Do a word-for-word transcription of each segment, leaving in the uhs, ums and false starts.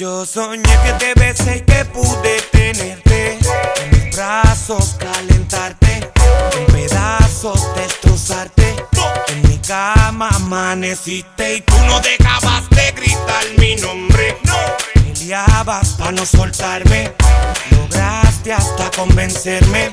Yo soñé que te besé y que pude tenerte, en mis brazos calentarte, en pedazos destrozarte, en mi cama amaneciste y tú no dejabas de gritar mi nombre. Peleabas pa' no soltarme, lograste hasta convencerme.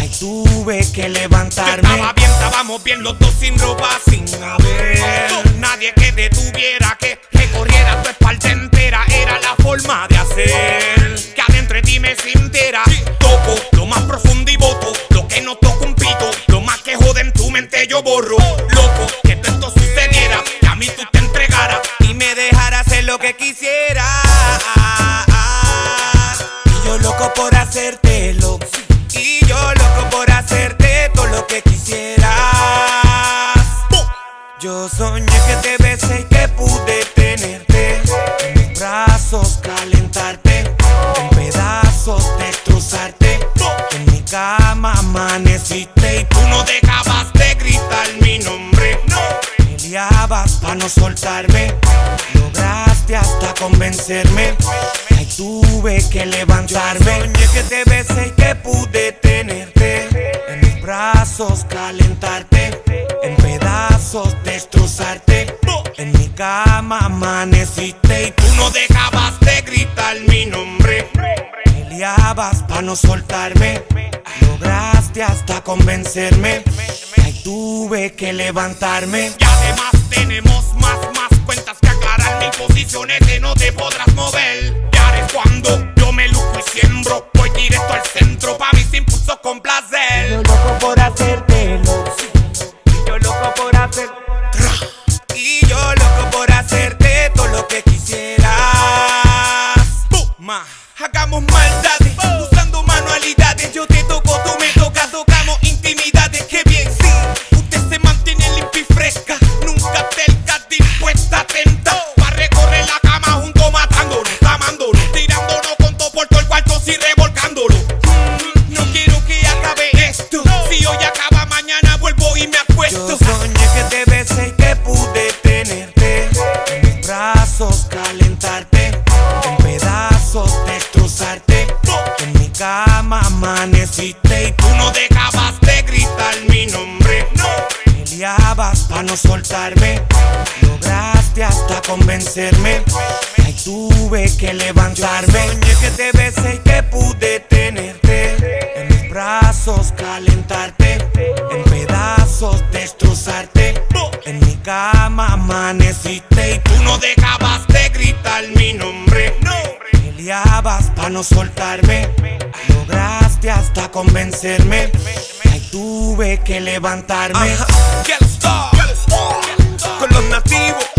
Ay, tuve que levantarme. Yo estaba bien, estábamos bien los dos sin ropa, sin haber nadie que detuviera, que recorriera tu espalda entera. Era la forma de hacer que adentro de ti me sintiera. Toco lo más profundo y voto lo que no toco un pito. Lo más que jode en tu mente yo borro. Loco, que todo esto sucediera, que a mí tú te entregaras y me dejaras hacer lo que quisiera. Y yo loco por hacértelo, y yo loco por hacerte todo lo que quisieras. Yo soñé que te besé y que pude tenerte, en mis brazos calentarte, en pedazos destrozarte, en mi cama amaneciste y tú no dejabas de gritar mi nombre. Peleabas pa' no soltarme, lograste hasta convencerme. Ay, tuve que levantarme. Yo soñé que te besé y que pude tenerte, en mis brazos calentarte, en pedazos destrozarte, en mi cama amaneciste y tú no dejabas de gritar mi nombre. Peleabas pa' no soltarme, lograste hasta convencerme. Ay, tuve que levantarme. Y además tenemos más, más cuentas que aclarar. Mis posiciones que no te podrás mover. Cuando yo me lujo y siembro, voy directo al centro, pa' mis impulsos con placer. Yo loco por hacértelo, y yo loco por hacer, y yo loco por hacerte todo lo que quisieras. Puma, hagamos maldades, usando manualidades. Yo te toco, tú me tocas, tocamos intimidades. Que bien, sí, usted se mantiene limpia y fresca, nunca terca, dispuesta, atenta, pa' recorrer la cama junto matándonos, amándonos, por todo el cuarto sí revolcándolo. Mm, no quiero que acabe esto. Si hoy acaba, mañana vuelvo y me acuesto. Yo soñé que te besé y que pude tenerte, en mis brazos calentarte, en pedazos destrozarte, en mi cama amaneciste y tú no dejabas de gritar mi nombre. Peleabas pa' no soltarme, lograste hasta convencerme. Ay, tuve que levantarme. Yo soñé que te besé y que pude tenerte, en mis brazos calentarte, en pedazos destrozarte, en mi cama amaneciste y tú no dejabas de gritar mi nombre. Peleabas pa' no soltarme, lograste hasta convencerme. Ay, tuve que levantarme. Ajá. Con los nativos.